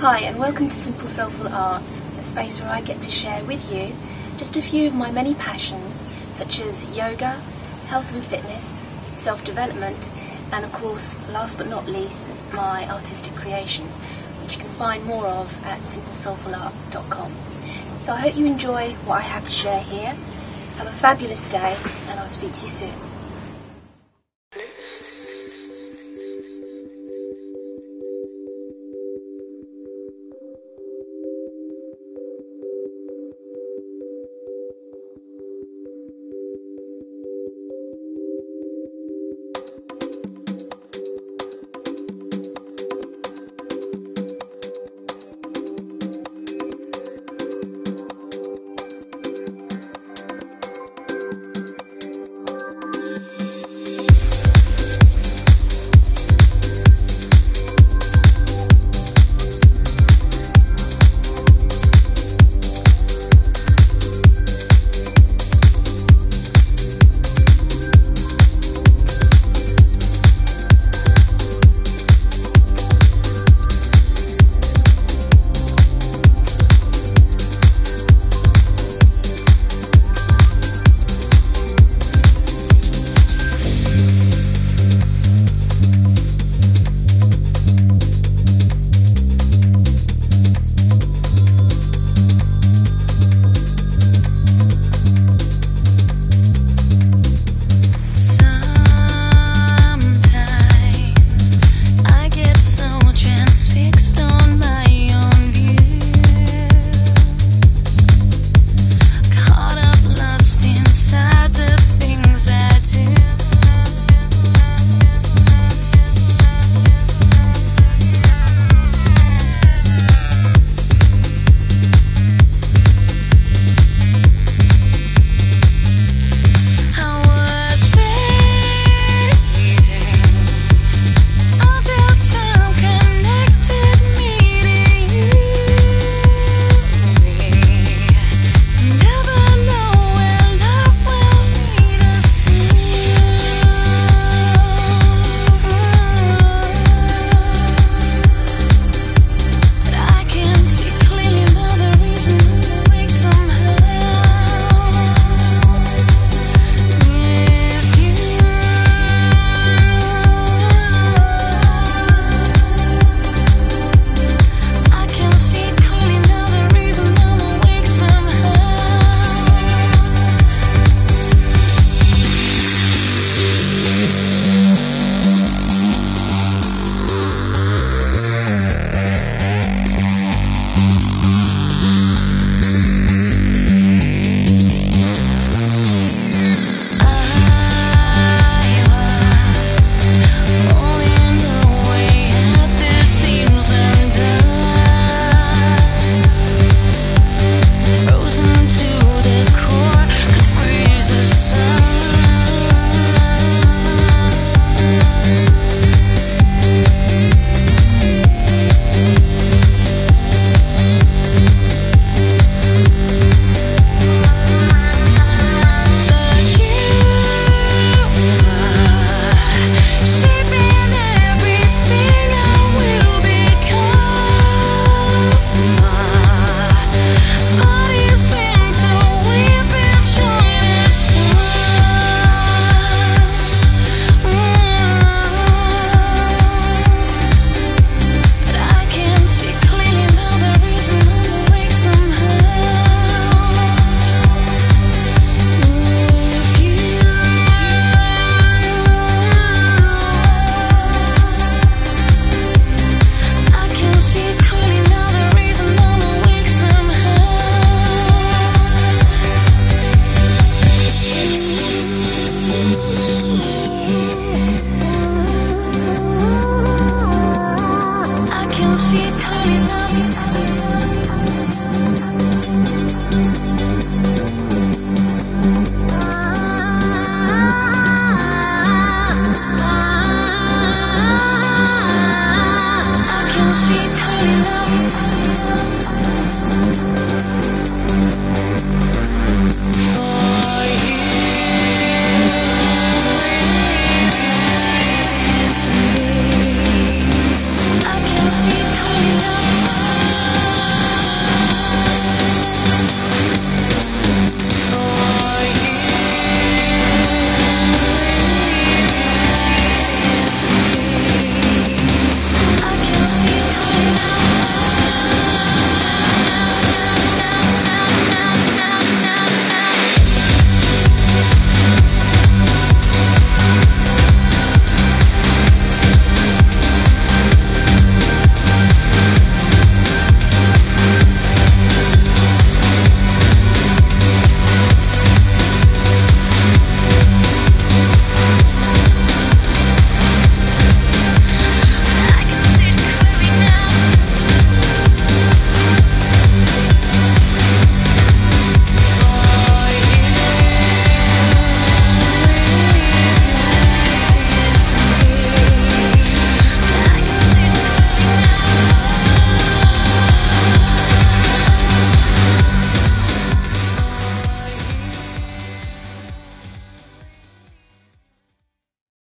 Hi and welcome to Simple Soulful Art, a space where I get to share with you just a few of my many passions such as yoga, health and fitness, self-development and of course last but not least my artistic creations, which you can find more of at simplesoulfulart.com. So I hope you enjoy what I have to share here. Have a fabulous day and I'll speak to you soon.